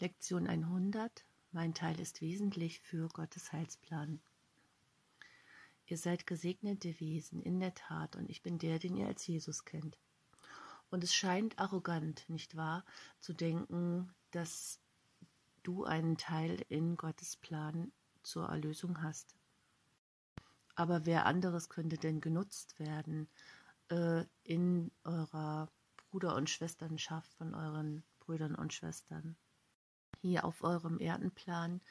Lektion 100, mein Teil ist wesentlich für Gottes Heilsplan. Ihr seid gesegnete Wesen, in der Tat, und ich bin der, den ihr als Jesus kennt. Und es scheint arrogant, nicht wahr, zu denken, dass du einen Teil in Gottes Plan zur Erlösung hast. Aber wer anderes könnte denn genutzt werden in eurer Bruder- und Schwesternschaft von euren Brüdern und Schwestern hier auf eurem Erdenplan,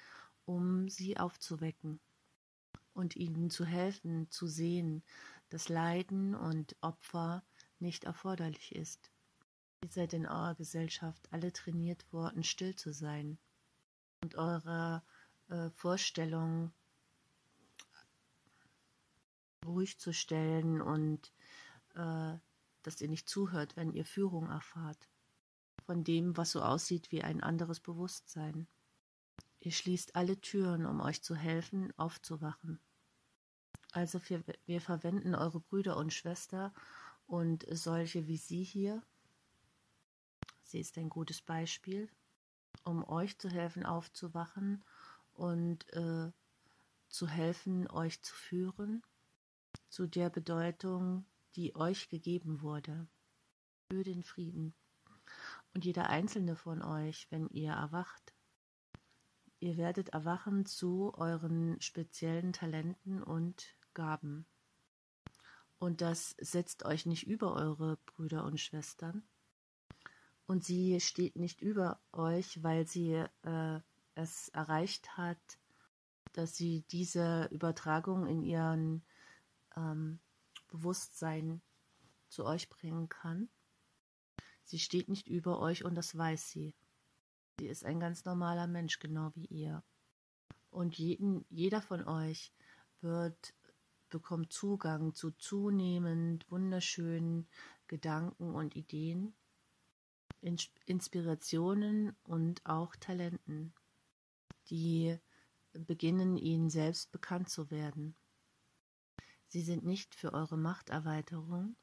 um sie aufzuwecken und ihnen zu helfen, zu sehen, dass Leiden und Opfer nicht erforderlich ist. Ihr seid in eurer Gesellschaft alle trainiert worden, still zu sein und eurer Vorstellung ruhig zu stellen und dass ihr nicht zuhört, wenn ihr Führung erfahrt von dem, was so aussieht wie ein anderes Bewusstsein. Ihr schließt alle Türen, um euch zu helfen, aufzuwachen. Also wir verwenden eure Brüder und Schwester und solche wie sie hier, sie ist ein gutes Beispiel, um euch zu helfen, aufzuwachen und zu helfen, euch zu führen zu der Bedeutung, die euch gegeben wurde, für den Frieden. Und jeder einzelne von euch, wenn ihr erwacht, ihr werdet erwachen zu euren speziellen Talenten und Gaben. Und das setzt euch nicht über eure Brüder und Schwestern. Und sie steht nicht über euch, weil sie es erreicht hat, dass sie diese Übertragung in ihren Bewusstsein zu euch bringen kann. Sie steht nicht über euch und das weiß sie. Sie ist ein ganz normaler Mensch, genau wie ihr. Und jeder von euch bekommt Zugang zu zunehmend wunderschönen Gedanken und Ideen, Inspirationen und auch Talenten, die beginnen, ihnen selbst bekannt zu werden. Sie sind nicht für eure Machterweiterung.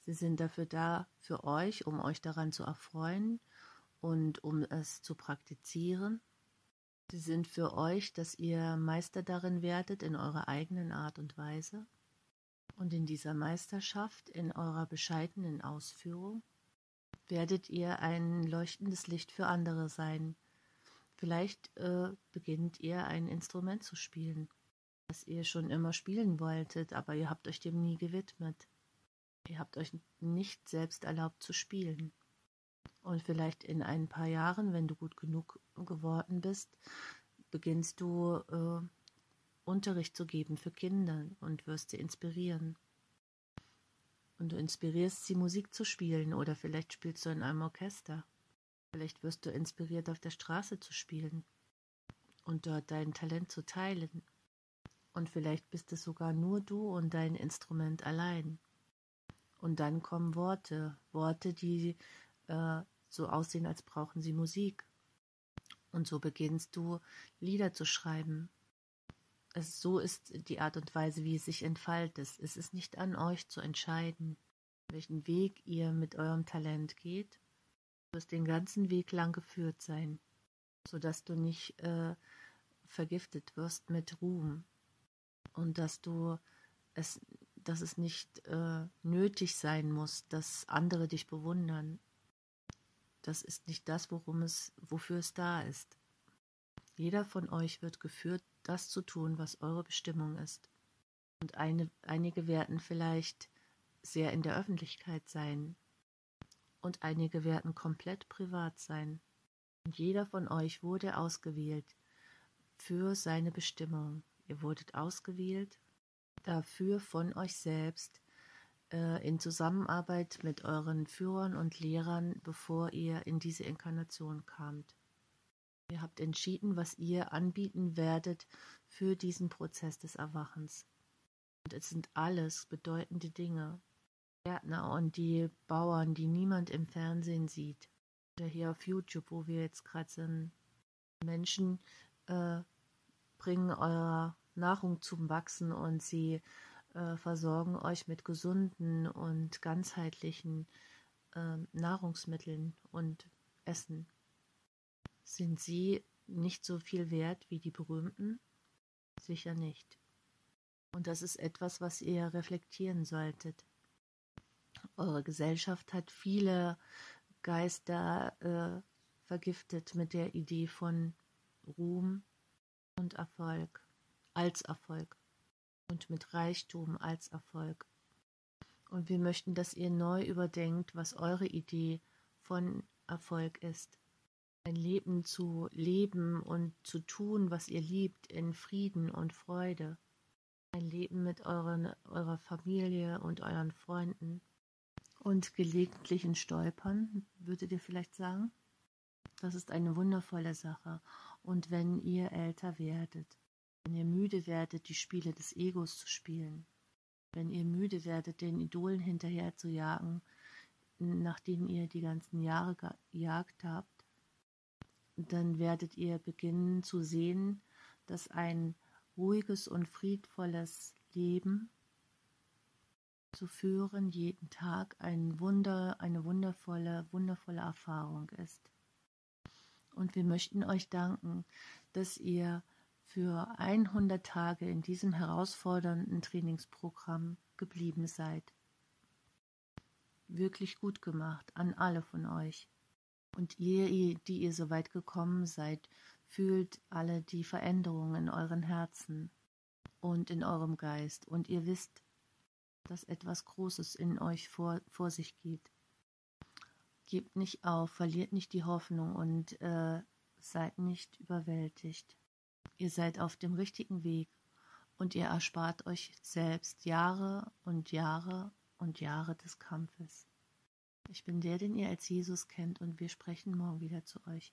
Sie sind dafür da, für euch, um euch daran zu erfreuen und um es zu praktizieren. Sie sind für euch, dass ihr Meister darin werdet, in eurer eigenen Art und Weise. Und in dieser Meisterschaft, in eurer bescheidenen Ausführung, werdet ihr ein leuchtendes Licht für andere sein. Vielleicht beginnt ihr, ein Instrument zu spielen, das ihr schon immer spielen wolltet, aber ihr habt euch dem nie gewidmet. Ihr habt euch nicht selbst erlaubt zu spielen. Und vielleicht in ein paar Jahren, wenn du gut genug geworden bist, beginnst du Unterricht zu geben für Kinder und wirst sie inspirieren. Und du inspirierst sie, Musik zu spielen, oder vielleicht spielst du in einem Orchester. Vielleicht wirst du inspiriert, auf der Straße zu spielen und dort dein Talent zu teilen. Und vielleicht bist es sogar nur du und dein Instrument allein. Und dann kommen Worte, die so aussehen, als brauchen sie Musik. Und so beginnst du, Lieder zu schreiben. So ist die Art und Weise, wie es sich entfaltet. Es ist nicht an euch zu entscheiden, welchen Weg ihr mit eurem Talent geht. Du wirst den ganzen Weg lang geführt sein, sodass du nicht vergiftet wirst mit Ruhm. Und dass es nicht nötig sein muss, dass andere dich bewundern. Das ist nicht das, wofür es da ist. Jeder von euch wird geführt, das zu tun, was eure Bestimmung ist. Und einige werden vielleicht sehr in der Öffentlichkeit sein. Und einige werden komplett privat sein. Und jeder von euch wurde ausgewählt für seine Bestimmung. Ihr wurdet ausgewählt, dafür von euch selbst in Zusammenarbeit mit euren Führern und Lehrern, bevor ihr in diese Inkarnation kamt. Ihr habt entschieden, was ihr anbieten werdet für diesen Prozess des Erwachens. Und es sind alles bedeutende Dinge. Die Gärtner und die Bauern, die niemand im Fernsehen sieht, oder hier auf YouTube, wo wir jetzt gerade sind, Menschen bringen eurer Nahrung zum Wachsen und sie versorgen euch mit gesunden und ganzheitlichen Nahrungsmitteln und Essen. Sind sie nicht so viel wert wie die Berühmten? Sicher nicht. Und das ist etwas, was ihr reflektieren solltet. Eure Gesellschaft hat viele Geister vergiftet mit der Idee von Ruhm und Erfolg als Erfolg und mit Reichtum als Erfolg. Und wir möchten, dass ihr neu überdenkt, was eure Idee von Erfolg ist. Ein Leben zu leben und zu tun, was ihr liebt, in Frieden und Freude. Ein Leben mit eurer Familie und euren Freunden. Und gelegentlichen Stolpern, würdet ihr vielleicht sagen? Das ist eine wundervolle Sache. Und wenn ihr älter werdet, wenn ihr müde werdet, die Spiele des Egos zu spielen, wenn ihr müde werdet, den Idolen hinterher zu jagen, nach denen ihr die ganzen Jahre gejagt habt, dann werdet ihr beginnen zu sehen, dass ein ruhiges und friedvolles Leben zu führen, jeden Tag ein Wunder, eine wundervolle Erfahrung ist. Und wir möchten euch danken, dass ihr für 100 Tage in diesem herausfordernden Trainingsprogramm geblieben seid. Wirklich gut gemacht an alle von euch. Und ihr, die ihr so weit gekommen seid, fühlt alle die Veränderungen in euren Herzen und in eurem Geist. Und ihr wisst, dass etwas Großes in euch vor sich geht. Gebt nicht auf, verliert nicht die Hoffnung und seid nicht überwältigt. Ihr seid auf dem richtigen Weg und ihr erspart euch selbst Jahre und Jahre und Jahre des Kampfes. Ich bin der, den ihr als Jesus kennt, und wir sprechen morgen wieder zu euch.